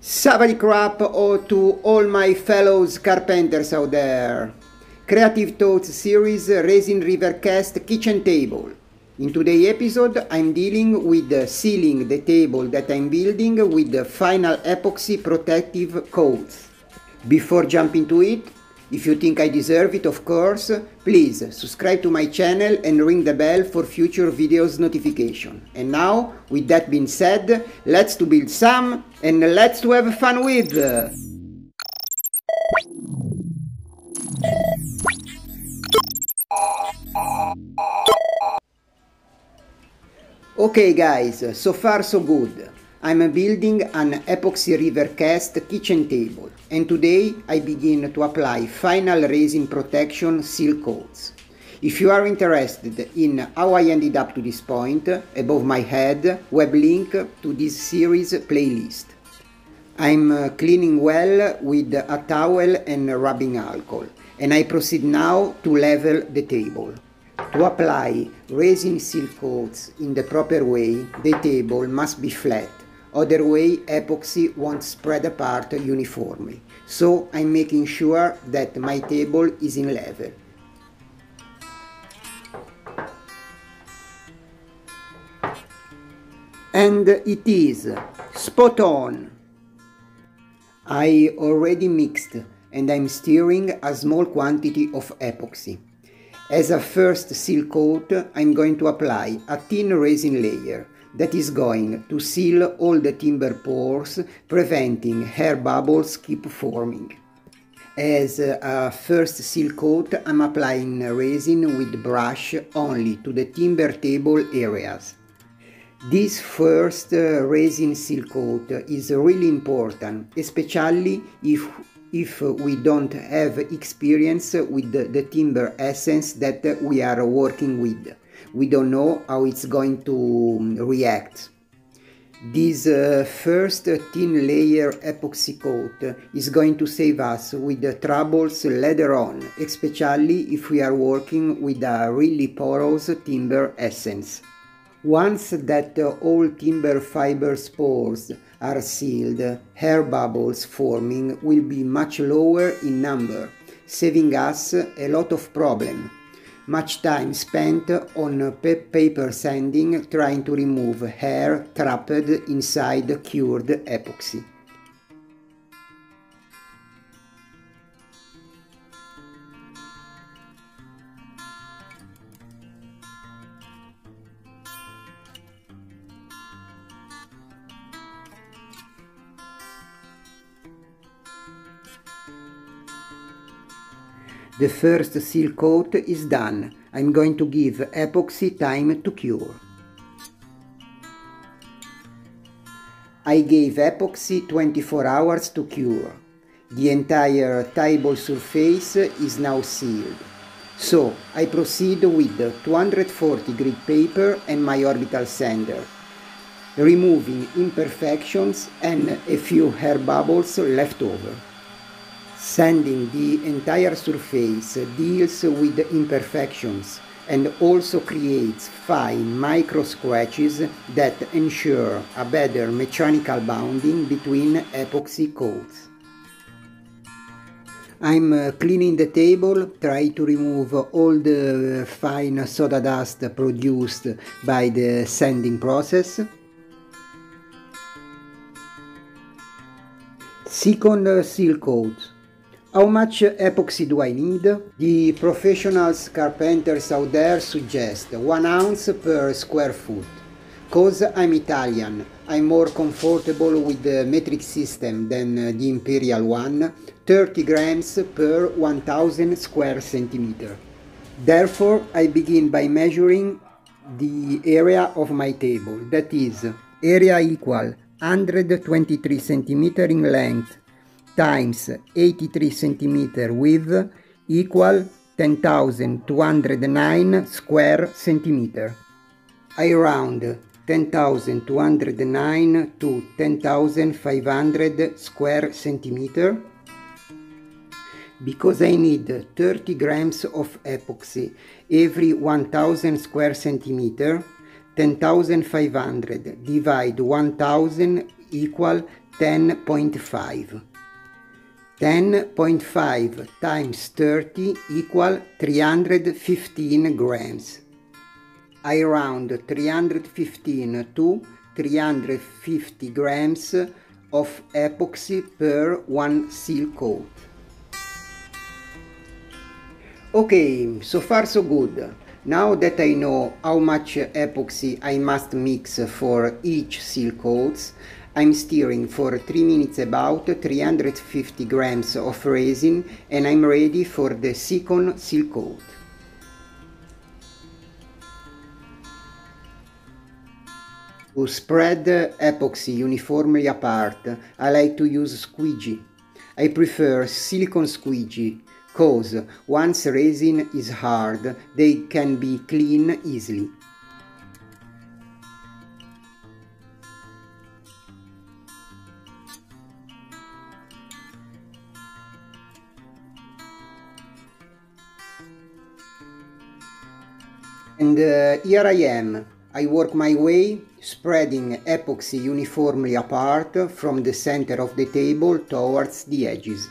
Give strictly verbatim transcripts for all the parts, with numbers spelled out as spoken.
Savadikrap oh, to all my fellows carpenters out there. Creative Thoughts Series Resin River Cast Kitchen Table. In today's episode I'm dealing with sealing the table that I'm building with the final epoxy protective coat. Before jumping to it, if you think I deserve it, of course, please subscribe to my channel and ring the bell for future videos notification. And now, with that being said, let's to build some and let's to have fun with! Okay guys, so far so good. I'm building an epoxy river cast kitchen table and today I begin to apply final resin protection seal coats. If you are interested in how I ended up to this point, above my head, web link to this series playlist. I'm cleaning well with a towel and rubbing alcohol and I proceed now to level the table. To apply resin seal coats in the proper way, the table must be flat. Other way, epoxy won't spread apart uniformly, so I'm making sure that my table is in level. And it is spot on! I already mixed and I'm stirring a small quantity of epoxy. As a first seal coat, I'm going to apply a thin resin layer that is going to seal all the timber pores, preventing air bubbles keep forming. As a first seal coat, I'm applying resin with brush only to the timber table areas. This first resin seal coat is really important, especially if, if we don't have experience with the, the timber essence that we are working with. We don't know how it's going to react. This uh, first thin layer epoxy coat is going to save us with the troubles later on, especially if we are working with a really porous timber essence. Once that all timber fiber spores are sealed, air bubbles forming will be much lower in number, saving us a lot of problems. Much time spent on paper sanding trying to remove hair trapped inside cured epoxy. The first seal coat is done. I'm going to give epoxy time to cure. I gave epoxy twenty-four hours to cure. The entire table surface is now sealed. So I proceed with two hundred forty grid paper and my orbital sander, removing imperfections and a few air bubbles left over. Sanding the entire surface deals with imperfections and also creates fine micro scratches that ensure a better mechanical bonding between epoxy coats. I'm cleaning the table, try to remove all the fine soda dust produced by the sanding process. Second seal coat. How much epoxy do I need? The professionals carpenters out there suggest one ounce per square foot. Cause I'm Italian, I'm more comfortable with the metric system than the imperial one, thirty grams per one thousand square centimeter. Therefore, I begin by measuring the area of my table, that is, area equal one hundred twenty-three centimeters in length, times eighty-three centimeters width equal ten thousand two hundred nine square centimeter. I round ten thousand two hundred nine to ten thousand five hundred square centimeter because I need thirty grams of epoxy every one thousand square centimeter. ten thousand five hundred divide one thousand equal ten point five. ten point five times thirty equal three hundred fifteen grams. I round three hundred fifteen to three hundred fifty grams of epoxy per one seal coat. Okay, so far so good. Now that I know how much epoxy I must mix for each seal coats, I'm stirring for three minutes about three hundred fifty grams of resin, and I'm ready for the second seal coat. To spread the epoxy uniformly apart, I like to use squeegee. I prefer silicone squeegee, cause once resin is hard, they can be cleaned easily. And uh, here I am. I work my way, spreading epoxy uniformly apart from the center of the table towards the edges.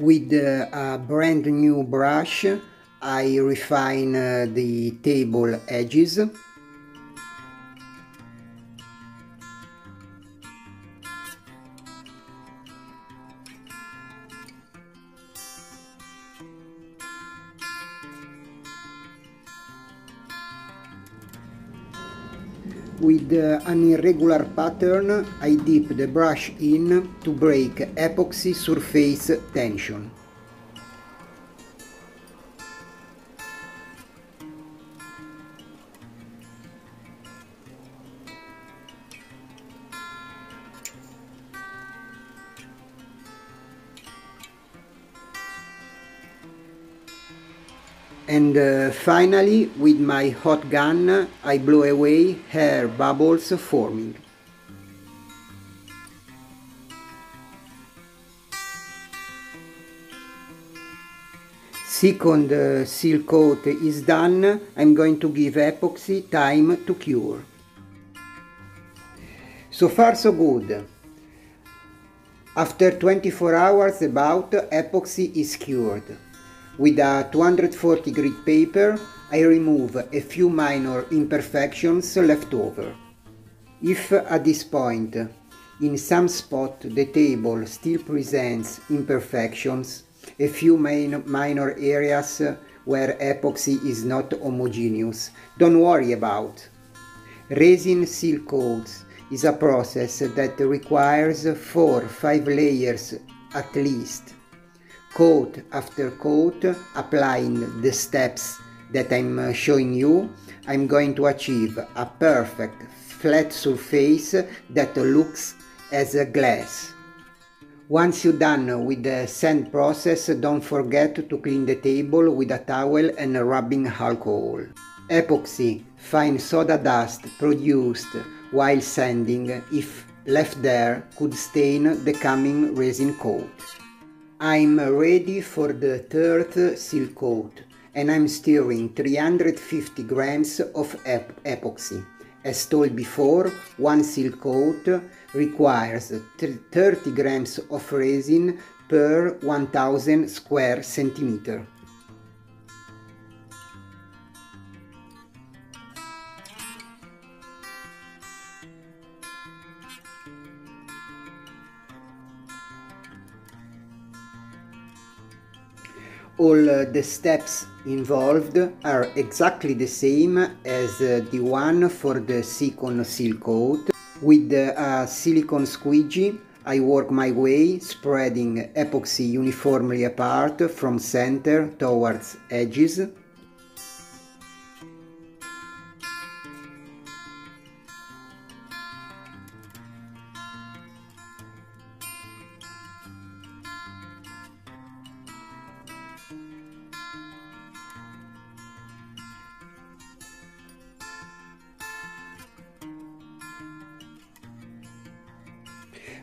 With a brand new brush, I refine the table edges. With an irregular pattern, I dip the brush in to break epoxy surface tension. And uh, finally, with my hot gun, I blow away hair bubbles forming. Second uh, seal coat is done. I'm going to give epoxy time to cure. So far so good. After twenty-four hours about, epoxy is cured. With a two hundred forty grit paper, I remove a few minor imperfections left over. If at this point, in some spot the table still presents imperfections, a few main, minor areas where epoxy is not homogeneous, don't worry about. Resin seal coats is a process that requires four to five layers at least. Coat after coat, applying the steps that I'm showing you, I'm going to achieve a perfect flat surface that looks as a glass. Once you're done with the sand process, don't forget to clean the table with a towel and rubbing alcohol. Epoxy, fine soda dust produced while sanding, if left there, could stain the coming resin coat. I'm ready for the third seal coat and I'm stirring three hundred fifty grams of ep epoxy. As told before, one seal coat requires thirty grams of resin per one thousand square centimeter. All the steps involved are exactly the same as the one for the second seal coat. With a silicone squeegee, I work my way, spreading epoxy uniformly apart from center towards edges.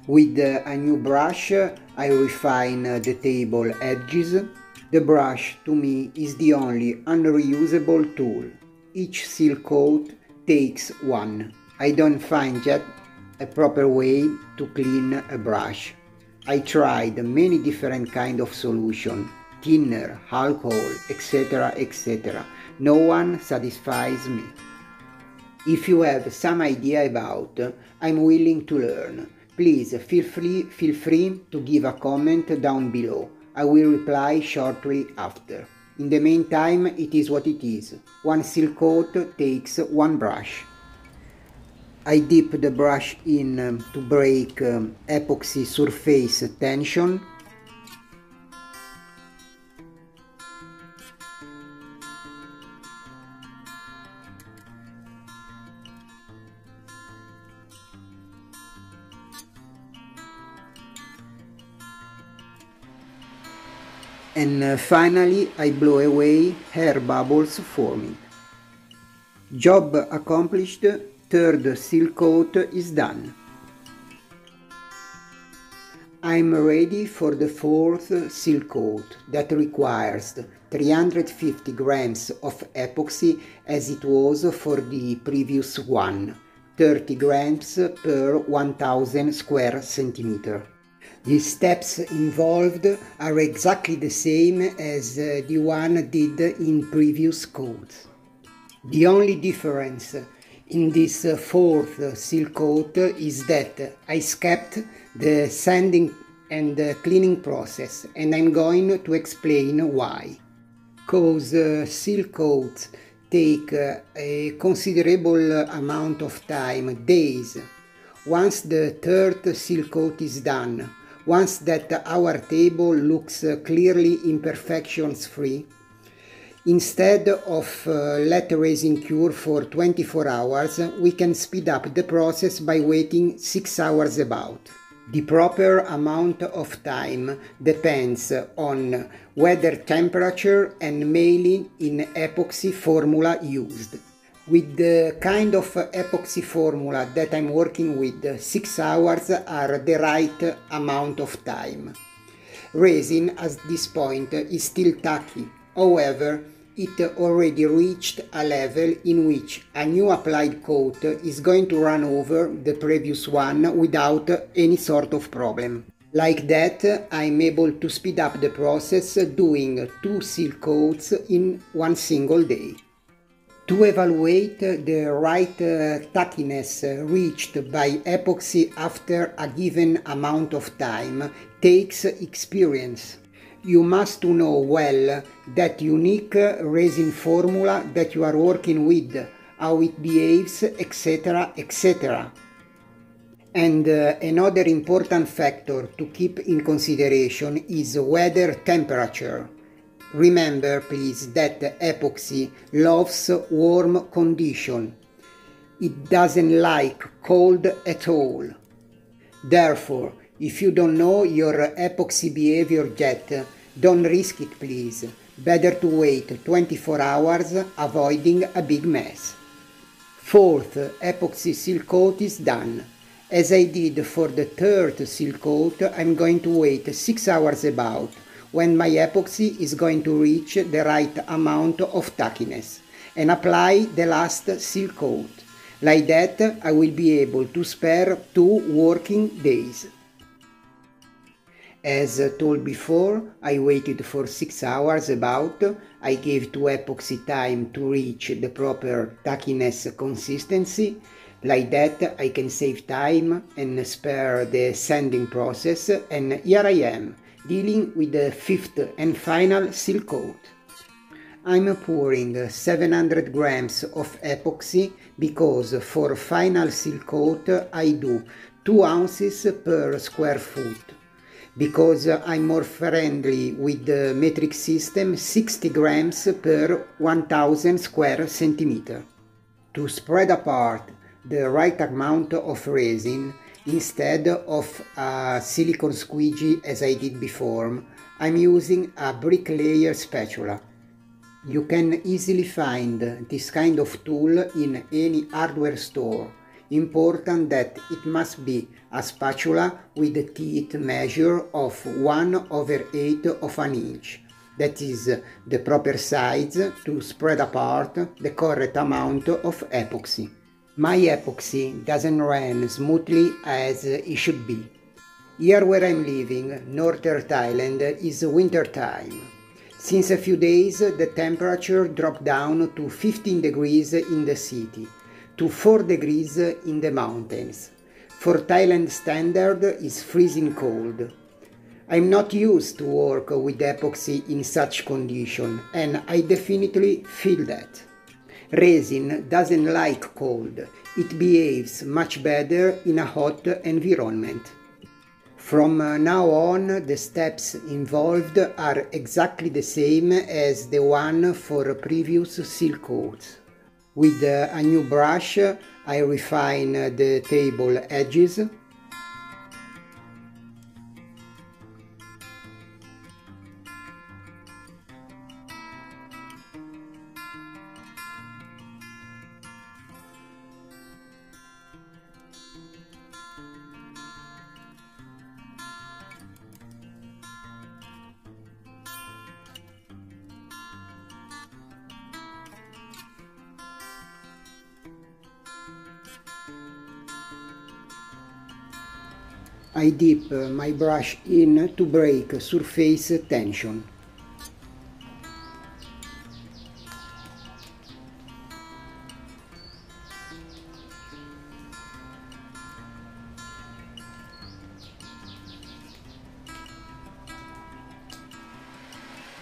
With a new brush, I refine the table edges. The brush, to me, is the only unreusable tool. Each seal coat takes one. I don't find yet a proper way to clean a brush. I tried many different kinds of solutions, thinner, alcohol, et cetera, et cetera. No one satisfies me. If you have some idea about, I'm willing to learn. Please feel free, feel free to give a comment down below. I will reply shortly after. In the meantime, it is what it is. One seal coat takes one brush. I dip the brush in to break epoxy surface tension. And finally, I blow away hair bubbles forming. Job accomplished, third seal coat is done. I'm ready for the fourth seal coat that requires three hundred fifty grams of epoxy as it was for the previous one, thirty grams per one thousand square centimeter. The steps involved are exactly the same as uh, the one did in previous coats. The only difference in this uh, fourth seal coat is that I skipped the sanding and uh, cleaning process, and I'm going to explain why. Because uh, seal coats take uh, a considerable amount of time, days. Once the third seal coat is done, once that our table looks uh, clearly imperfections-free, instead of uh, let resin cure for twenty-four hours, we can speed up the process by waiting six hours about. The proper amount of time depends on weather temperature and mainly in epoxy formula used. With the kind of epoxy formula that I'm working with, six hours are the right amount of time. Resin at this point is still tacky, however, it already reached a level in which a new applied coat is going to run over the previous one without any sort of problem. Like that, I'm able to speed up the process doing two seal coats in one single day. To evaluate the right tackiness reached by epoxy after a given amount of time takes experience. You must know well that unique resin formula that you are working with, how it behaves, et cetera, et cetera. And uh, another important factor to keep in consideration is weather temperature. Remember, please, that epoxy loves warm condition. It doesn't like cold at all. Therefore, if you don't know your epoxy behavior yet, don't risk it, please. Better to wait twenty-four hours, avoiding a big mess. Fourth epoxy seal coat is done. As I did for the third seal coat, I'm going to wait six hours about, when my epoxy is going to reach the right amount of tackiness, and apply the last seal coat. Like that, I will be able to spare two working days. As told before, I waited for six hours about, I gave to epoxy time to reach the proper tackiness consistency, like that I can save time and spare the sanding process, and here I am, dealing with the fifth and final seal coat. I'm pouring seven hundred grams of epoxy because for final seal coat I do two ounces per square foot. Because I'm more friendly with the metric system, sixty grams per one thousand square centimeter. To spread apart the right amount of resin, instead of a silicone squeegee as I did before, I'm using a brick layer spatula. You can easily find this kind of tool in any hardware store. Important that it must be a spatula with a teeth measure of one over eight of an inch. That is the proper size to spread apart the correct amount of epoxy. My epoxy doesn't run smoothly as it should be. Here where I'm living, Northern Thailand, is winter time. Since a few days the temperature dropped down to fifteen degrees in the city, to four degrees in the mountains. For Thailand standard is freezing cold. I'm not used to work with epoxy in such condition, and I definitely feel that. Resin doesn't like cold. It behaves much better in a hot environment. From now on, the steps involved are exactly the same as the one for previous seal coats. With a new brush, I refine the table edges. I dip my brush in to break surface tension.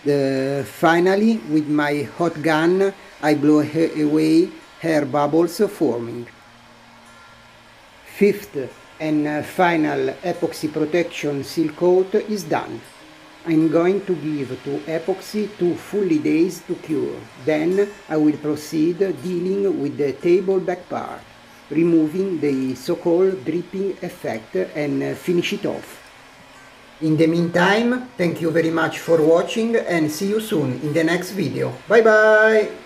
Uh, finally, with my hot gun, I blow away hair bubbles forming. Fifth and final epoxy protection seal coat is done. I'm going to give to epoxy two full days to cure. Then I will proceed dealing with the table back part, removing the so-called dripping effect and finish it off. In the meantime, thank you very much for watching and see you soon in the next video. Bye bye!